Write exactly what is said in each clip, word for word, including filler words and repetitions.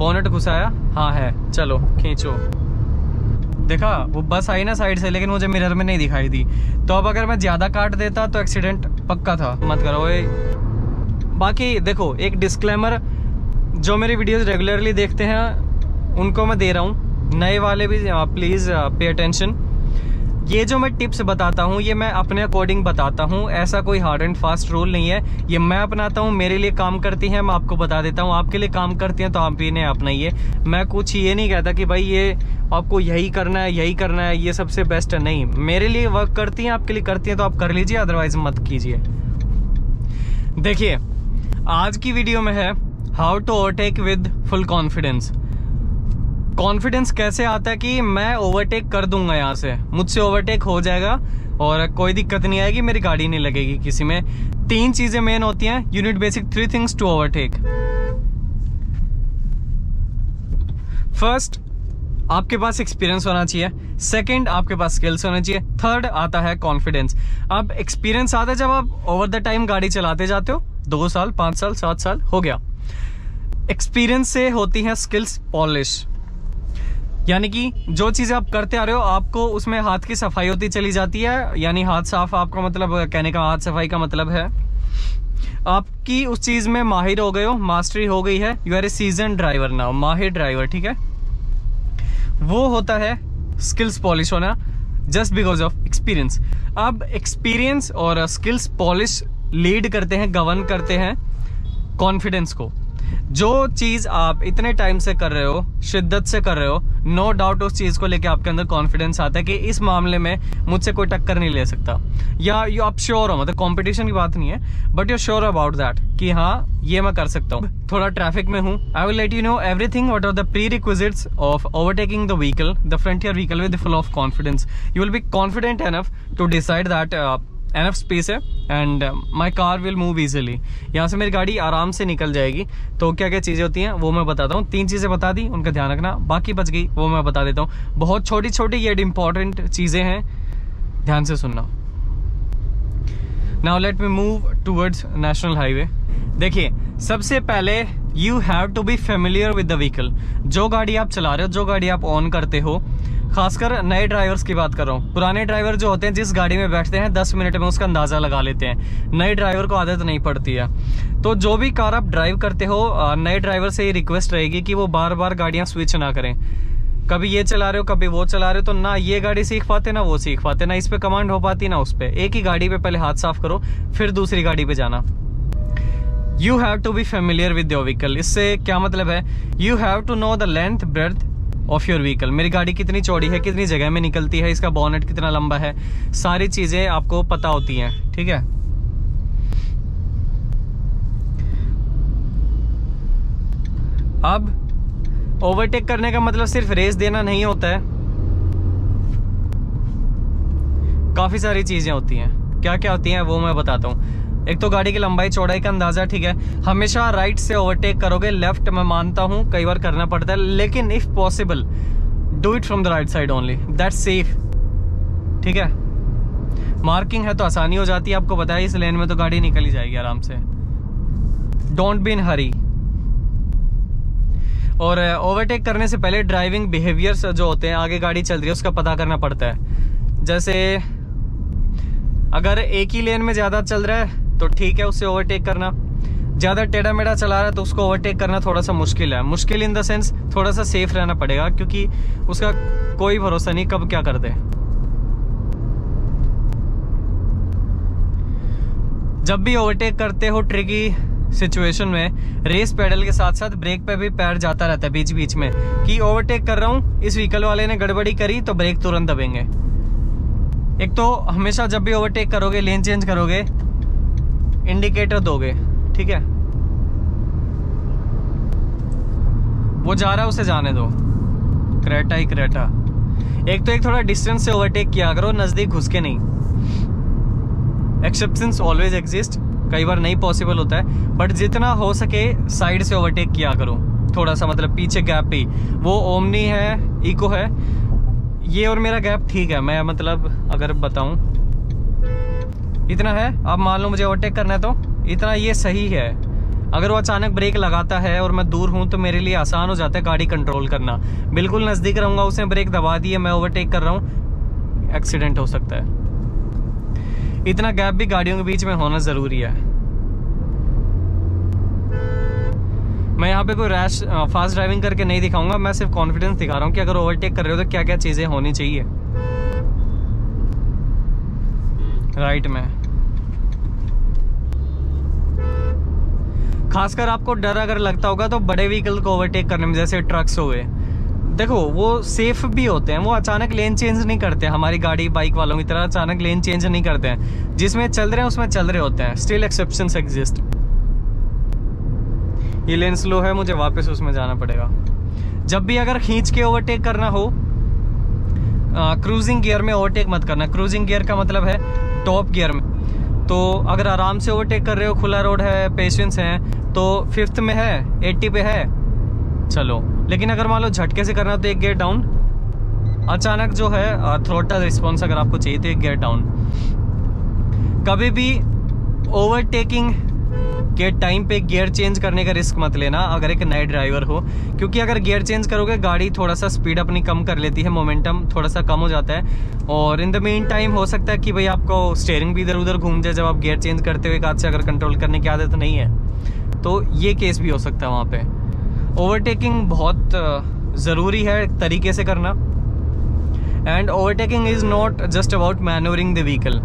Bonnet घुसाया, हाँ है, चलो खींचो। देखा वो बस आई ना साइड से, लेकिन मुझे मिरर में नहीं दिखाई दी। तो अब अगर मैं ज़्यादा काट देता तो एक्सीडेंट पक्का था। मत करो ये। बाकी देखो एक डिस्क्लेमर, जो मेरी वीडियोस रेगुलरली देखते हैं उनको मैं दे रहा हूँ, नए वाले भी प्लीज़ पे अटेंशन। ये जो मैं टिप्स बताता हूँ ये मैं अपने अकॉर्डिंग बताता हूँ, ऐसा कोई हार्ड एंड फास्ट रूल नहीं है। ये मैं अपनाता हूँ, मेरे लिए काम करती हैं मैं आपको बता देता हूँ, आपके लिए काम करती हैं तो आप भी इन्हें अपनाइए। मैं कुछ ये नहीं कहता कि भाई ये आपको यही करना है यही करना है ये सबसे बेस्ट है, नहीं। मेरे लिए वर्क करती हैं, आपके लिए करती हैं तो आप कर लीजिए, अदरवाइज मत कीजिए। देखिए आज की वीडियो में है how to overtake with full confidence. Confidence कैसे आता है कि मैं ओवरटेक कर दूंगा, यहाँ से मुझसे ओवरटेक हो जाएगा और कोई दिक्कत नहीं आएगी, मेरी गाड़ी नहीं लगेगी किसी में। तीन चीजें मेन होती हैं, you need basic three things to overtake. First आपके पास एक्सपीरियंस होना चाहिए, सेकंड आपके पास स्किल्स होने चाहिए, थर्ड आता है कॉन्फिडेंस। अब एक्सपीरियंस आता है जब आप ओवर द टाइम गाड़ी चलाते जाते हो, दो साल पांच साल सात साल हो गया। एक्सपीरियंस से होती है स्किल्स पॉलिश, यानी कि जो चीज़ें आप करते आ रहे हो आपको उसमें हाथ की सफाई होती चली जाती है, यानी हाथ साफ, आपका मतलब कहने का हाथ सफाई का मतलब है आपकी उस चीज़ में माहिर हो गए हो, मास्टरी हो गई है, you are a season driver now, माहिर ड्राइवर, ठीक है। वो होता है स्किल्स पॉलिश होना, जस्ट बिकॉज ऑफ एक्सपीरियंस। अब एक्सपीरियंस और स्किल्स पॉलिश लीड करते हैं, गवर्न करते हैं कॉन्फिडेंस को। जो चीज़ आप इतने टाइम से कर रहे हो, शिद्दत से कर रहे हो, नो डाउट उस चीज़ को लेके आपके अंदर कॉन्फिडेंस आता है कि इस मामले में मुझसे कोई टक्कर नहीं ले सकता, या यू आप श्योर हो, मतलब कंपटीशन की बात नहीं है but you sure about that कि हाँ ये मैं कर सकता हूँ। थोड़ा ट्रैफिक में हूँ, I will let you know everything what are the prerequisites of overtaking the vehicle, the frontier vehicle with full of confidence. You will be confident enough to decide that enough space है and my car will move easily, यहाँ से मेरी गाड़ी आराम से निकल जाएगी। तो क्या क्या चीज़ें होती हैं वो मैं बताता हूँ, तीन चीज़ें बता दी उनका ध्यान रखना, बाकी बच गई वो मैं बता देता हूँ। बहुत छोटी छोटी ये इंपॉर्टेंट चीज़ें हैं, ध्यान से सुनना। Now let me move towards national highway. देखिए सबसे पहले you have to be familiar with the vehicle. जो गाड़ी आप चला रहे हो, जो गाड़ी आप ऑन करते हो, खासकर नए ड्राइवर्स की बात कर रहा हूँ, पुराने ड्राइवर जो होते हैं जिस गाड़ी में बैठते हैं दस मिनट में उसका अंदाज़ा लगा लेते हैं, नए ड्राइवर को आदत नहीं पड़ती है। तो जो भी कार आप ड्राइव करते हो नए ड्राइवर से ये रिक्वेस्ट रहेगी कि वो बार बार गाड़ियाँ स्विच ना करें, कभी ये चला रहे हो कभी वो चला रहे हो, तो ना ये गाड़ी सीख पाते ना वो सीख पाते, ना इस पर कमांड हो पाती ना उस पर। एक ही गाड़ी पर पहले हाथ साफ करो फिर दूसरी गाड़ी पर जाना। You have to be familiar with your vehicle, इससे क्या मतलब है, you have to know the length breadth of your vehicle. मेरी गाड़ी कितनी चौड़ी है, कितनी जगह में निकलती है, इसका बोनेट कितना लंबा है, सारी चीजें आपको पता होती हैं, ठीक है। अब ओवरटेक करने का मतलब सिर्फ रेस देना नहीं होता है, काफी सारी चीजें होती हैं। क्या क्या होती हैं वो मैं बताता हूँ। एक तो गाड़ी की लंबाई चौड़ाई का अंदाजा, ठीक है। हमेशा राइट से ओवरटेक करोगे, लेफ्ट मैं मानता हूँ कई बार करना पड़ता है, लेकिन if possible do it from the right side only, that's safe, ठीक है। मार्किंग है तो आसानी हो जाती है, आपको पता है इस लेन में तो गाड़ी निकल ही जाएगी आराम से। Don't be in hurry. और ओवरटेक करने से पहले ड्राइविंग बिहेवियर्स जो होते हैं, आगे गाड़ी चल रही है उसका पता करना पड़ता है। जैसे अगर एक ही लेन में ज़्यादा चल रहा है तो ठीक है उससे ओवरटेक करना, ज़्यादा टेढ़ा मेढ़ा चला रहा है तो उसको ओवरटेक करना थोड़ा सा मुश्किल है, मुश्किल इन द सेंस थोड़ा सा सेफ रहना पड़ेगा, क्योंकि उसका कोई भरोसा नहीं कब क्या कर दे। जब भी ओवरटेक करते हो ट्रिकी सिचुएशन में, रेस पेडल के साथ साथ ब्रेक पे भी पैर जाता रहता है बीच बीच में, कि ओवरटेक कर रहा हूँ, इस व्हीकल वाले ने गड़बड़ी करी तो ब्रेक तुरंत दबेंगे। एक तो हमेशा जब भी ओवरटेक करोगे, लेन चेंज करोगे, इंडिकेटर दोगे, ठीक है। वो जा रहा है उसे जाने दो, क्रेटा ही क्रेटा। एक तो एक थोड़ा डिस्टेंस से ओवरटेक किया करो, नजदीक घुस के नहीं। एक्सेप्शंस ऑलवेज एग्जिस्ट, कई बार नहीं पॉसिबल होता है, बट जितना हो सके साइड से ओवरटेक किया करो, थोड़ा सा मतलब पीछे गैप पे। वो ओमनी है, इको है, ये और मेरा गैप ठीक है, मैं मतलब अगर बताऊं इतना है, अब मान लो मुझे ओवरटेक करना है तो इतना ये सही है, अगर वो अचानक ब्रेक लगाता है और मैं दूर हूँ तो मेरे लिए आसान हो जाता है गाड़ी कंट्रोल करना। बिल्कुल नज़दीक रहूँगा, उसने ब्रेक दबा दी है, मैं ओवरटेक कर रहा हूँ, एक्सीडेंट हो सकता है। इतना गैप भी गाड़ियों के बीच में होना ज़रूरी है। मैं यहाँ पे कोई रैश फास्ट ड्राइविंग करके नहीं दिखाऊंगा, मैं सिर्फ कॉन्फिडेंस दिखा रहा हूँ कि अगर ओवरटेक कर रहे हो तो क्या क्या चीज़ें होनी चाहिए। राइट में खासकर आपको डर अगर लगता होगा तो बड़े व्हीकल को ओवरटेक करने में, जैसे ट्रक्स हो गए, देखो वो सेफ भी होते हैं, वो अचानक लेन चेंज नहीं करते हैं हमारी गाड़ी बाइक वालों की तरह, अचानक लेन चेंज नहीं करते हैं, जिसमें चल रहे हैं उसमें चल रहे होते हैं। Still exceptions exist. ये लेन स्लो है, मुझे वापस उसमें जाना पड़ेगा। जब भी अगर खींच के ओवरटेक करना हो, क्रूजिंग गियर में ओवरटेक मत करना। क्रूजिंग गियर का मतलब है टॉप गियर में। तो अगर आराम से ओवरटेक कर रहे हो, खुला रोड है, पेशेंस है, तो फिफ्थ में है, अस्सी पे है, चलो। लेकिन अगर मान लो झटके से करना तो एक गियर डाउन, अचानक जो है थ्रोटल रिस्पॉन्स अगर आपको चाहिए तो एक गियर डाउन। कभी भी ओवरटेकिंग के टाइम पे गियर चेंज करने का रिस्क मत लेना अगर एक नए ड्राइवर हो, क्योंकि अगर गियर चेंज करोगे गाड़ी थोड़ा सा स्पीड अपनी कम कर लेती है, मोमेंटम थोड़ा सा कम हो जाता है, और इन द मीन टाइम हो सकता है कि भाई आपको स्टीयरिंग भी इधर उधर घूम जाए जब आप गियर चेंज करते हुए। एक हाथ से अगर कंट्रोल करने की आदत नहीं है तो ये केस भी हो सकता है। वहाँ पे ओवरटेकिंग बहुत ज़रूरी है तरीके से करना। And overtaking is not just about manoeuvring the vehicle.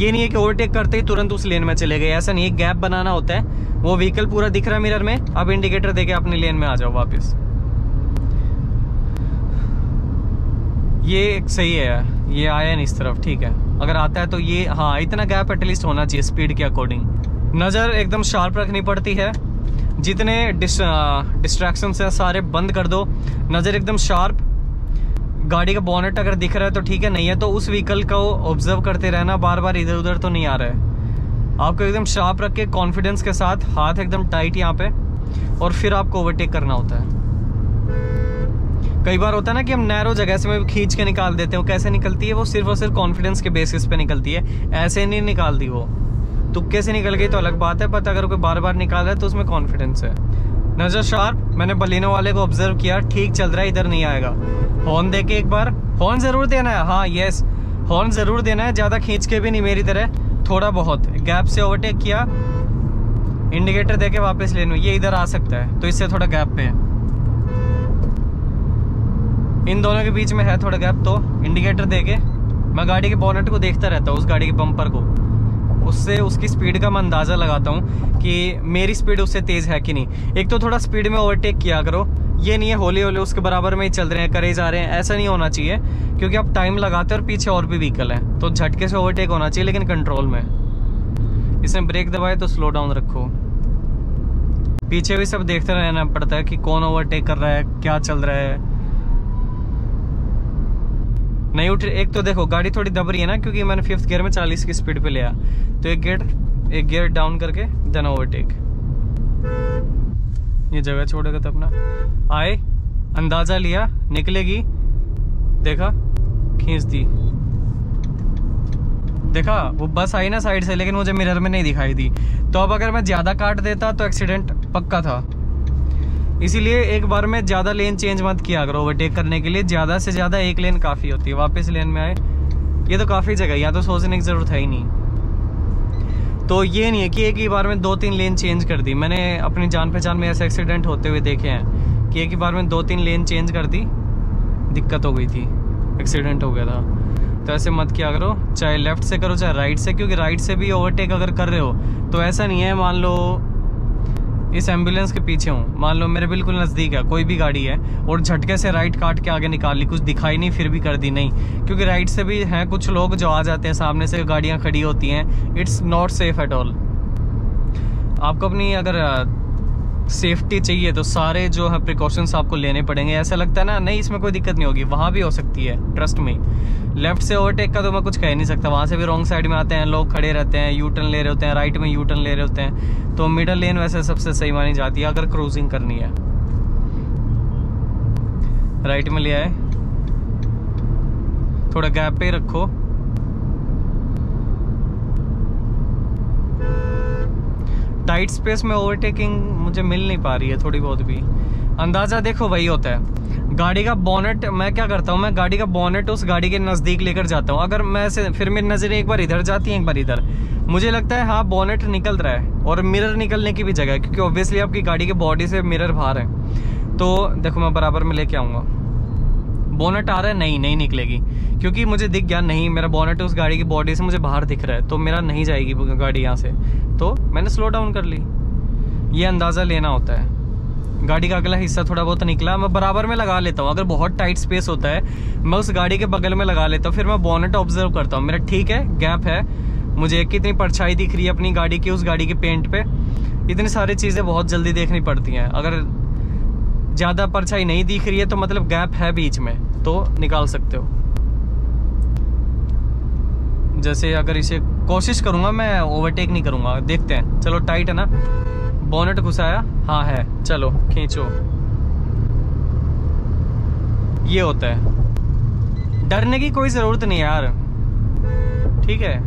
ये नहीं है कि ओवरटेक करते ही तुरंत उस लेन में चले गए, ऐसा नहीं है, गैप बनाना होता है। वो व्हीकल पूरा दिख रहा है मिरर में, अब इंडिकेटर देके अपनी लेन में आ जाओ वापस। ये सही है, ये आया नहीं इस तरफ, ठीक है। अगर आता है तो ये, हाँ, इतना गैप एटलीस्ट होना चाहिए स्पीड के अकॉर्डिंग। नज़र एकदम शार्प रखनी पड़ती है। जितने डिस्ट्रैक्शंस हैं सारे बंद कर दो, नज़र एकदम शार्प। गाड़ी का बोनेट अगर दिख रहा है तो ठीक है, नहीं है तो उस व्हीकल को ऑब्जर्व करते रहना, बार बार इधर उधर तो नहीं आ रहा है। आपको एकदम शार्प रख के कॉन्फिडेंस के साथ, हाथ एकदम टाइट यहाँ पे, और फिर आपको ओवरटेक करना होता है। कई बार होता है ना कि हम नैरो जगह से में खींच के निकाल देते हैं, कैसे निकलती है वो सिर्फ और सिर्फ कॉन्फिडेंस के बेसिस पे निकलती है, ऐसे नहीं निकाल दी। वो तुक्के से निकल गई तो अलग बात है, पता अगर कोई बार बार निकाल रहा है तो उसमें कॉन्फिडेंस है। नज़र शार्प, मैंने बलिनो वाले को ऑब्जर्व किया, ठीक चल रहा है, इधर नहीं आएगा। हॉर्न देके एक बार, हॉर्न ज़रूर देना है, हाँ यस, हॉर्न ज़रूर देना है, ज़्यादा खींच के भी नहीं, मेरी तरह थोड़ा बहुत गैप से ओवरटेक किया, इंडिकेटर देके वापस लेन में। ये इधर आ सकता है तो इससे थोड़ा गैप पे है, इन दोनों के बीच में है थोड़ा गैप, तो इंडिकेटर देके मैं गाड़ी के बोनेट को देखता रहता हूँ, उस गाड़ी के बम्पर को, उससे उसकी स्पीड का मैं अंदाज़ा लगाता हूँ कि मेरी स्पीड उससे तेज़ है कि नहीं। एक तो थोड़ा स्पीड में ओवरटेक किया करो, ये नहीं है होले होले उसके बराबर में ही चल रहे हैं, करे जा रहे हैं, ऐसा नहीं होना चाहिए, क्योंकि आप टाइम लगाते हो और पीछे और भी व्हीकल हैं, तो झटके से ओवरटेक होना चाहिए लेकिन कंट्रोल में। इसने ब्रेक दबाए तो स्लो डाउन रखो, पीछे भी सब देखते रहना पड़ता है कि कौन ओवरटेक कर रहा है, क्या चल रहा है, नहीं उठ। एक तो देखो गाड़ी थोड़ी दब रही है ना, क्योंकि मैंने फिफ्थ गियर में चालीस की स्पीड पे लिया, तो एक गियर एक गियर डाउन करके देन ओवरटेक। ये जगह छोड़ेगा तो अपना आए, अंदाज़ा लिया, निकलेगी, देखा, खींच दी, देखा वो बस आई ना साइड से, लेकिन मुझे मिरर में नहीं दिखाई दी, तो अब अगर मैं ज़्यादा काट देता तो एक्सीडेंट पक्का था। इसीलिए एक बार में ज़्यादा लेन चेंज मत किया करो ओवरटेक करने के लिए, ज़्यादा से ज़्यादा एक लेन काफ़ी होती है। वापस लेन में आए, ये तो काफ़ी जगह, यहाँ तो सोचने की ज़रूरत है ही नहीं। तो ये नहीं है कि एक ही बार में दो तीन लेन चेंज कर दी, मैंने अपनी जान पहचान में ऐसे एक्सीडेंट होते हुए देखे हैं कि एक ही बार में दो तीन लेन चेंज कर दी, दिक्कत हो गई थी, एक्सीडेंट हो गया था। तो ऐसे मत किया करो, चाहे लेफ़्ट से करो चाहे राइट से, क्योंकि राइट से भी ओवरटेक अगर कर रहे हो तो ऐसा नहीं है, मान लो इस एम्बुलेंस के पीछे हूँ, मान लो मेरे बिल्कुल नज़दीक है कोई भी गाड़ी है, और झटके से राइट काट के आगे निकाल ली, कुछ दिखाई नहीं फिर भी कर दी, नहीं, क्योंकि राइट से भी हैं कुछ लोग जो आ जाते हैं, सामने से गाड़ियाँ खड़ी होती हैं, it's not safe at all. आपको अपनी अगर सेफ्टी चाहिए तो सारे जो है प्रिकॉशंस आपको लेने पड़ेंगे। ऐसा लगता है ना नहीं इसमें कोई दिक्कत नहीं होगी, वहाँ भी हो सकती है, ट्रस्ट में। लेफ्ट से ओवरटेक का तो मैं कुछ कह नहीं सकता, वहाँ से भी रॉन्ग साइड में आते हैं लोग, खड़े रहते हैं, यू टर्न ले रहे होते हैं, राइट में यू टर्न ले रहे होते हैं, तो मिडल लेन वैसे सबसे सही मानी जाती है अगर क्रूजिंग करनी है। राइट में ले आए, थोड़ा गैप पे रखो, टाइट स्पेस में ओवरटेकिंग मुझे मिल नहीं पा रही है थोड़ी बहुत भी। अंदाज़ा देखो वही होता है, गाड़ी का बोनेट मैं क्या करता हूँ, मैं गाड़ी का बोनेट उस गाड़ी के नज़दीक लेकर जाता हूँ। अगर मैं से, फिर मेरी नज़र एक बार इधर जाती है एक बार इधर, मुझे लगता है हाँ बोनेट निकल रहा है और मिरर निकलने की भी जगह है, क्योंकि ऑब्वियसली आपकी गाड़ी के बॉडी से मिरर बाहर है। तो देखो मैं बराबर में लेके आऊँगा, बोनेट आ रहा है, नहीं नहीं निकलेगी क्योंकि मुझे दिख गया नहीं, मेरा बोनेट उस गाड़ी की बॉडी से मुझे बाहर दिख रहा है, तो मेरा नहीं जाएगी गाड़ी यहाँ से। तो मैंने स्लो डाउन कर ली, ये अंदाज़ा लेना होता है। गाड़ी का अगला हिस्सा थोड़ा बहुत निकला, मैं बराबर में लगा लेता हूँ। अगर बहुत टाइट स्पेस होता है मैं उस गाड़ी के बगल में लगा लेता हूँ, फिर मैं बोनेट ऑब्जर्व करता हूँ। मेरा ठीक है गैप है, मुझे कितनी परछाई दिख रही है अपनी गाड़ी की उस गाड़ी के पेंट पे, इतनी सारी चीज़ें बहुत जल्दी देखनी पड़ती हैं। अगर ज़्यादा परछाई नहीं दिख रही है तो मतलब गैप है बीच में, तो निकाल सकते हो। जैसे अगर इसे कोशिश करूँगा मैं ओवरटेक नहीं करूँगा, देखते हैं। चलो टाइट है ना, बोनेट घुसाया, हाँ है, चलो खींचो। ये होता है, डरने की कोई जरूरत नहीं यार, ठीक है।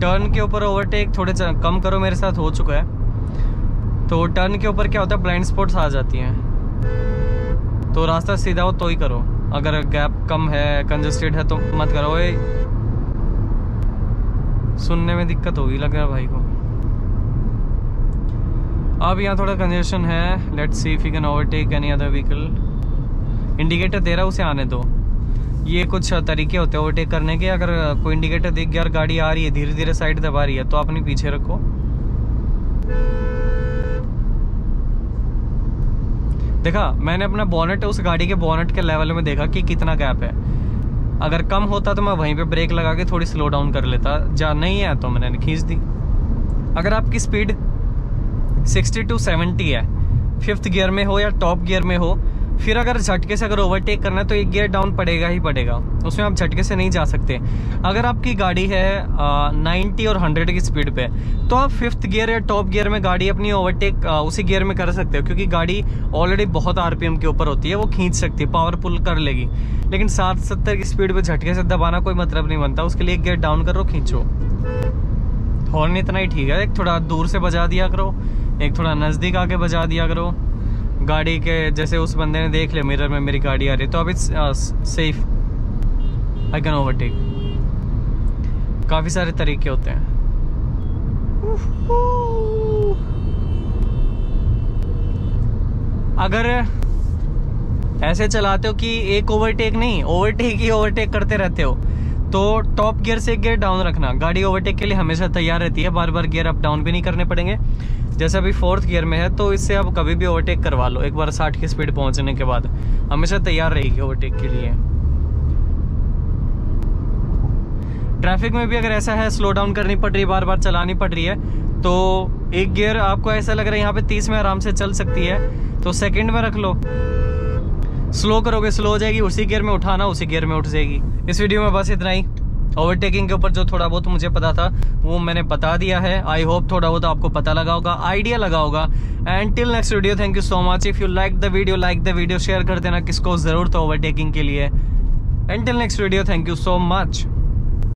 टर्न के ऊपर ओवरटेक थोड़े कम करो, मेरे साथ हो चुका है। तो टर्न के ऊपर क्या होता है, ब्लाइंड स्पॉट्स आ जाती हैं। तो रास्ता सीधा हो तो ही करो, अगर गैप कम है कंजस्टेड है तो मत करो। सुनने में दिक्कत होगी लग रहा है भाई को। अब यहाँ थोड़ा कंजेशन है, let's see if you can overtake any other vehicle. Indicator दे रहा है उसे आने दो। ये कुछ तरीके होते हैं ओवरटेक करने के, अगर कोई इंडिकेटर देख गया और गाड़ी आ रही है धीरे धीरे साइड दबा रही है तो अपने पीछे रखो। देखा मैंने अपना बोनेट उस गाड़ी के बोनेट के लेवल में देखा कि कितना गैप है, अगर कम होता तो मैं वहीं पे ब्रेक लगा के थोड़ी स्लो डाउन कर लेता, जा नहीं है तो मैंने खींच दी। अगर आपकी स्पीड सिक्सटी टू सेवेंटी है, फिफ्थ गियर में हो या टॉप गियर में हो, फिर अगर झटके से अगर ओवरटेक करना है तो एक गियर डाउन पड़ेगा ही पड़ेगा, उसमें आप झटके से नहीं जा सकते। अगर आपकी गाड़ी है नाइन्टी और हंड्रेड की स्पीड पे, तो आप फिफ्थ गियर या टॉप गियर में गाड़ी अपनी ओवरटेक उसी गियर में कर सकते हो, क्योंकि गाड़ी ऑलरेडी बहुत आरपीएम के ऊपर होती है, वो खींच सकती है, पावरफुल कर लेगी। लेकिन सात सत्तर की स्पीड पर झटके से दबाना कोई मतलब नहीं बनता, उसके लिए एक गियर डाउन करो, खींचो। हॉर्न इतना ही ठीक है, एक थोड़ा दूर से बजा दिया करो, एक थोड़ा नज़दीक आके बजा दिया करो। गाड़ी के जैसे उस बंदे ने देख लिया मिरर में मेरी गाड़ी आ रही है, तो अब it's safe, I can overtake. काफ़ी सारे तरीके होते हैं। अगर ऐसे चलाते हो कि एक ओवरटेक नहीं ओवरटेक ही ओवरटेक करते रहते हो, तो टॉप गियर से गियर डाउन रखना, गाड़ी ओवरटेक के लिए हमेशा तैयार रहती है, बार बार गियर अप डाउन भी नहीं करने पड़ेंगे। जैसे अभी फोर्थ गियर में है, तो इससे आप कभी भी ओवरटेक करवा लो, एक बार साठ की स्पीड पहुंचने के बाद हमेशा तैयार रहेगी ओवरटेक के लिए। ट्रैफिक में भी अगर ऐसा है स्लो डाउन करनी पड़ रही है, बार बार चलानी पड़ रही है, तो एक गियर आपको ऐसा लग रहा है यहाँ पे तीस में आराम से चल सकती है, तो सेकेंड में रख लो, स्लो करोगे स्लो हो जाएगी, उसी गियर में उठाना उसी गियर में उठ जाएगी। इस वीडियो में बस इतना ही, ओवरटेकिंग के ऊपर जो थोड़ा बहुत मुझे पता था वो मैंने बता दिया है। आई होप थोड़ा बहुत आपको पता लगा होगा, आइडिया लगा होगा। And till next video, thank you so much. If you like the video like the video, share कर देना किसको ज़रूरत है ओवरटेकिंग के लिए। And till next video, thank you so much.